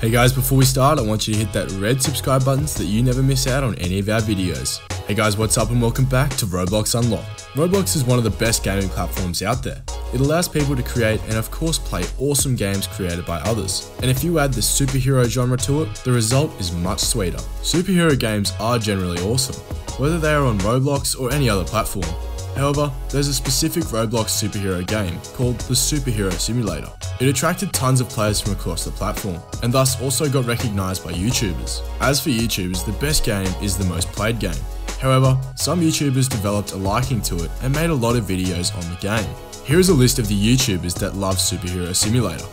Hey guys, before we start, I want you to hit that red subscribe button so that you never miss out on any of our videos. Hey guys, what's up and welcome back to Roblox Unlocked. Roblox is one of the best gaming platforms out there. It allows people to create and of course play awesome games created by others. And if you add the superhero genre to it, the result is much sweeter. Superhero games are generally awesome, whether they are on Roblox or any other platform. However, there's a specific Roblox superhero game called the Superhero Simulator. It attracted tons of players from across the platform, and thus also got recognized by YouTubers. As for YouTubers, the best game is the most played game. However, some YouTubers developed a liking to it and made a lot of videos on the game. Here is a list of the YouTubers that love Superhero Simulator.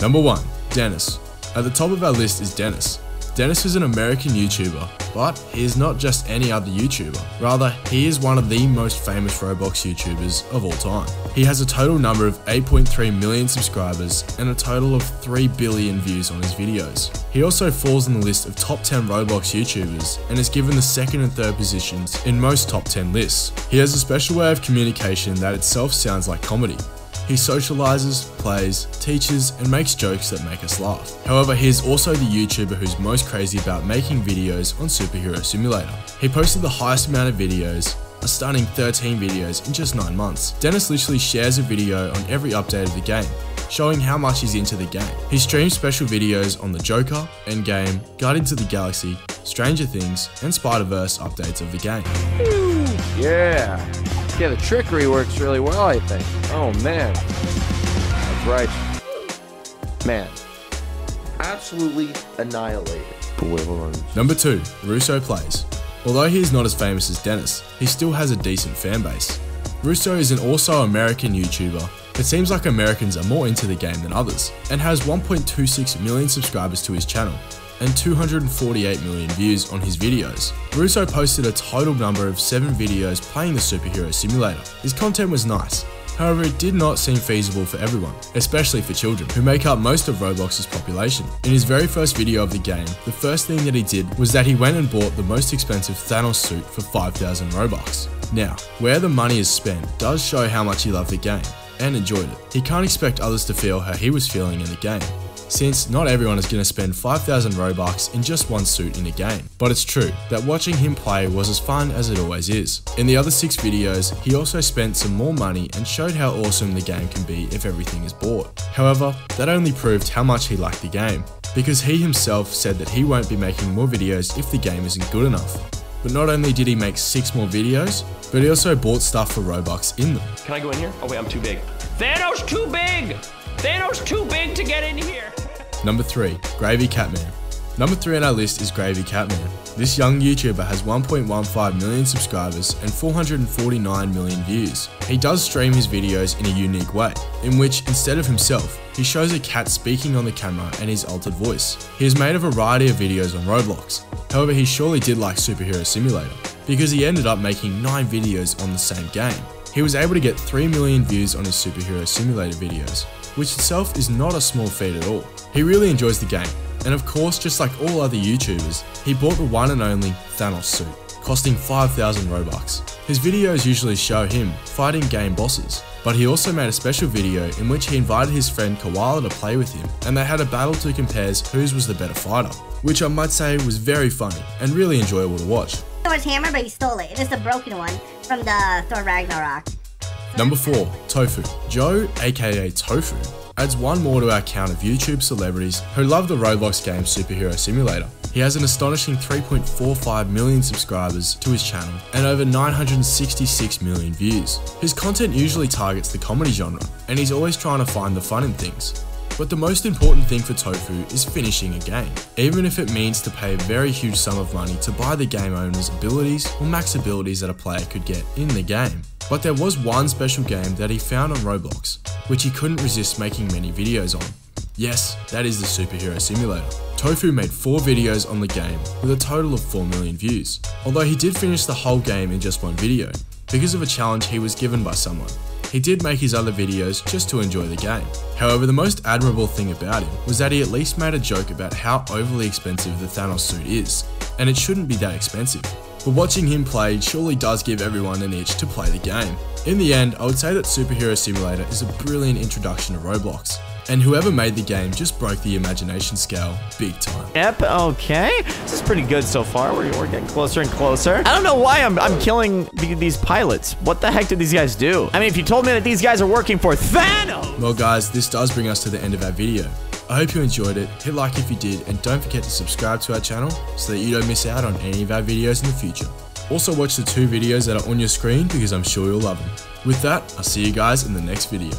Number 1. Denis. At the top of our list is Denis. Denis is an American YouTuber, but he is not just any other YouTuber. Rather, he is one of the most famous Roblox YouTubers of all time. He has a total number of 8.3 million subscribers and a total of 3 billion views on his videos. He also falls in the list of top 10 Roblox YouTubers and is given the second and third positions in most top 10 lists. He has a special way of communication that itself sounds like comedy. He socializes, plays, teaches, and makes jokes that make us laugh. However, he is also the YouTuber who's most crazy about making videos on Superhero Simulator. He posted the highest amount of videos, a stunning 13 videos in just 9 months. Denis literally shares a video on every update of the game, showing how much he's into the game. He streams special videos on the Joker, Endgame, Guardians of the Galaxy, Stranger Things, and Spider-Verse updates of the game. Yeah. Yeah, the trickery works really well, I think. Oh, man. That's right. Man. Absolutely annihilated. Number 2. Russo Plays. Although he is not as famous as Denis, he still has a decent fan base. Russo is an also American YouTuber. It seems like Americans are more into the game than others, and has 1.26 million subscribers to his channel and 248 million views on his videos. Russo posted a total number of 7 videos playing the Superhero Simulator. His content was nice, however it did not seem feasible for everyone, especially for children, who make up most of Roblox's population. In his very first video of the game, the first thing that he did was that he went and bought the most expensive Thanos suit for 5,000 Robux. Now, where the money is spent does show how much he loved the game and enjoyed it. He can't expect others to feel how he was feeling in the game, since not everyone is going to spend 5,000 Robux in just one suit in a game. But it's true that watching him play was as fun as it always is. In the other 6 videos, he also spent some more money and showed how awesome the game can be if everything is bought. However, that only proved how much he liked the game, because he himself said that he won't be making more videos if the game isn't good enough. But not only did he make 6 more videos, but he also bought stuff for Robux in them. Can I go in here? Oh wait, I'm too big. Thanos too big! Thanos too big to get in here! Number 3. Gravy Catman. Number 3 on our list is Gravy Catman. This young YouTuber has 1.15 million subscribers and 449 million views. He does stream his videos in a unique way, in which, instead of himself, he shows a cat speaking on the camera and his altered voice. He has made a variety of videos on Roblox. However, he surely did like Superhero Simulator, because he ended up making 9 videos on the same game. He was able to get 3 million views on his Superhero Simulator videos, which itself is not a small feat at all. He really enjoys the game, and of course, just like all other YouTubers, he bought the one and only Thanos suit, costing 5,000 Robux. His videos usually show him fighting game bosses, but he also made a special video in which he invited his friend Koala to play with him, and they had a battle to compare whose was the better fighter, which I might say was very funny and really enjoyable to watch. Thor's hammer, but he stole it. It's a broken one from the Thor Ragnarok. Number 4. Tofuu Joe, aka Tofuu, adds one more to our count of YouTube celebrities who love the Roblox game Superhero Simulator. He has an astonishing 3.45 million subscribers to his channel and over 966 million views. His content usually targets the comedy genre, and he's always trying to find the fun in things. But the most important thing for Tofuu is finishing a game, even if it means to pay a very huge sum of money to buy the game owner's abilities or max abilities that a player could get in the game. But there was one special game that he found on Roblox, which he couldn't resist making many videos on. Yes, that is the Superhero Simulator. Tofuu made 4 videos on the game with a total of 4 million views, although he did finish the whole game in just one video, because of a challenge he was given by someone. He did make his other videos just to enjoy the game. However, the most admirable thing about him was that he at least made a joke about how overly expensive the Thanos suit is, and it shouldn't be that expensive. But watching him play surely does give everyone an itch to play the game. In the end, I would say that Superhero Simulator is a brilliant introduction to Roblox, And whoever made the game just broke the imagination scale big time. Yep, okay. This is pretty good so far. We're getting closer and closer. I don't know why I'm killing these pilots. What the heck did these guys do? I mean, if you told me that these guys are working for Thanos! Well, guys, this does bring us to the end of our video. I hope you enjoyed it, hit like if you did, and don't forget to subscribe to our channel so that you don't miss out on any of our videos in the future. Also watch the two videos that are on your screen because I'm sure you'll love them. With that, I'll see you guys in the next video.